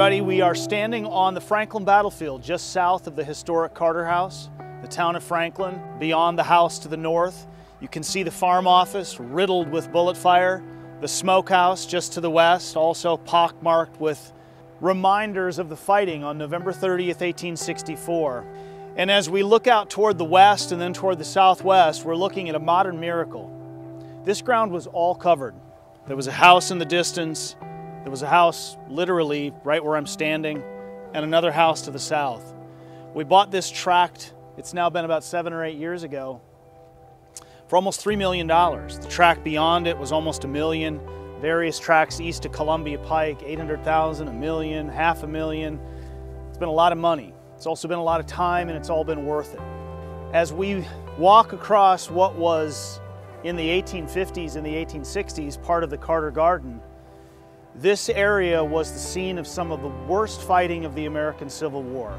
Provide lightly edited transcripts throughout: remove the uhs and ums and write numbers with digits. everybody. We are standing on the Franklin Battlefield, just south of the historic Carter House, the town of Franklin. Beyond the house to the north, you can see the farm office riddled with bullet fire, the smokehouse just to the west, also pockmarked with reminders of the fighting on November 30th, 1864. And as we look out toward the west and then toward the southwest, we're looking at a modern miracle. This ground was all covered. There was a house in the distance. There was a house literally right where I'm standing and another house to the south. We bought this tract, it's now been about 7 or 8 years ago, for almost $3 million. The tract beyond it was almost $1 million. Various tracts east of Columbia Pike, 800,000, $1 million, half $1 million. It's been a lot of money. It's also been a lot of time, and it's all been worth it. As we walk across what was in the 1850s and the 1860s part of the Carter Garden, this area was the scene of some of the worst fighting of the American Civil War.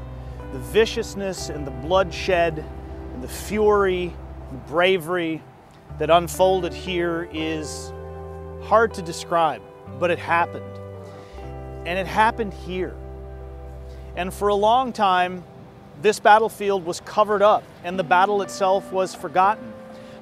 The viciousness and the bloodshed and the fury, the bravery that unfolded here is hard to describe, but it happened. And it happened here. And for a long time, this battlefield was covered up and the battle itself was forgotten.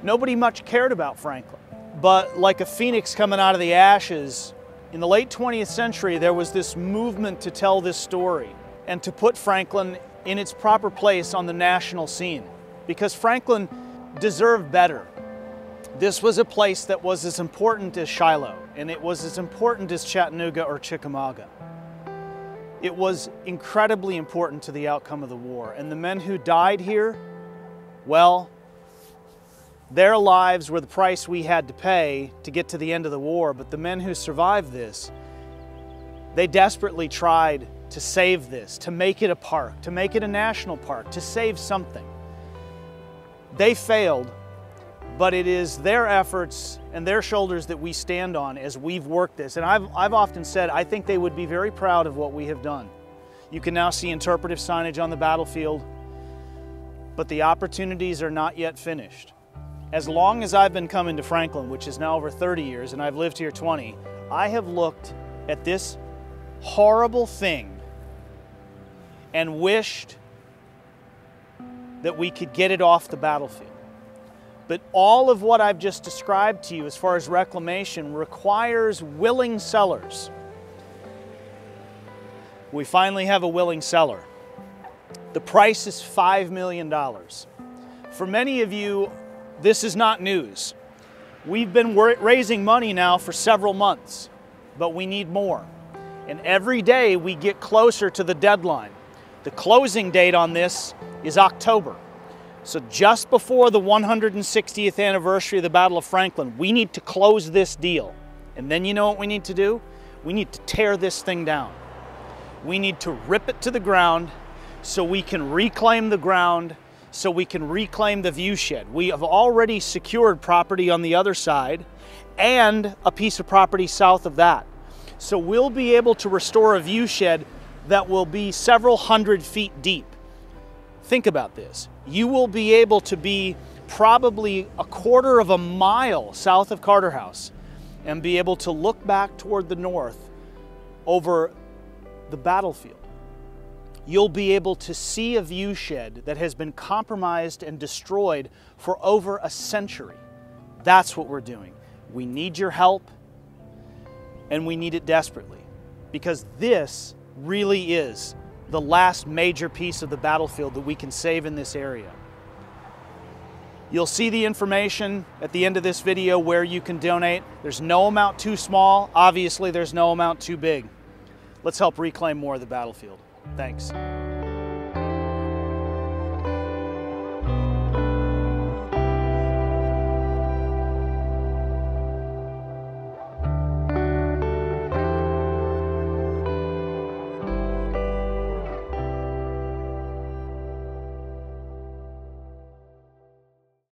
Nobody much cared about Franklin, but like a phoenix coming out of the ashes, in the late 20th century, there was this movement to tell this story and to put Franklin in its proper place on the national scene, because Franklin deserved better. This was a place that was as important as Shiloh, and it was as important as Chattanooga or Chickamauga. It was incredibly important to the outcome of the war, and the men who died here, well, their lives were the price we had to pay to get to the end of the war, but the men who survived this, they desperately tried to save this, to make it a park, to make it a national park, to save something. They failed, but it is their efforts and their shoulders that we stand on as we've worked this. And I've often said, I think they would be very proud of what we have done. You can now see interpretive signage on the battlefield, but the opportunities are not yet finished. As long as I've been coming to Franklin, which is now over 30 years, and I've lived here 20, I have looked at this horrible thing and wished that we could get it off the battlefield. But all of what I've just described to you as far as reclamation requires willing sellers. We finally have a willing seller. The price is $5 million. For many of you, this is not news. We've been raising money now for several months, but we need more. And every day we get closer to the deadline. The closing date on this is October. So just before the 160th anniversary of the Battle of Franklin, we need to close this deal. And then you know what we need to do? We need to tear this thing down. We need to rip it to the ground so we can reclaim the ground, so we can reclaim the view shed. We have already secured property on the other side and a piece of property south of that. So we'll be able to restore a view shed that will be several hundred feet deep. Think about this. You will be able to be probably a quarter of a mile south of Carter House and be able to look back toward the north over the battlefield. You'll be able to see a view shed that has been compromised and destroyed for over a century. That's what we're doing. We need your help, and we need it desperately, because this really is the last major piece of the battlefield that we can save in this area. You'll see the information at the end of this video where you can donate. There's no amount too small. Obviously, there's no amount too big. Let's help reclaim more of the battlefield. Thanks.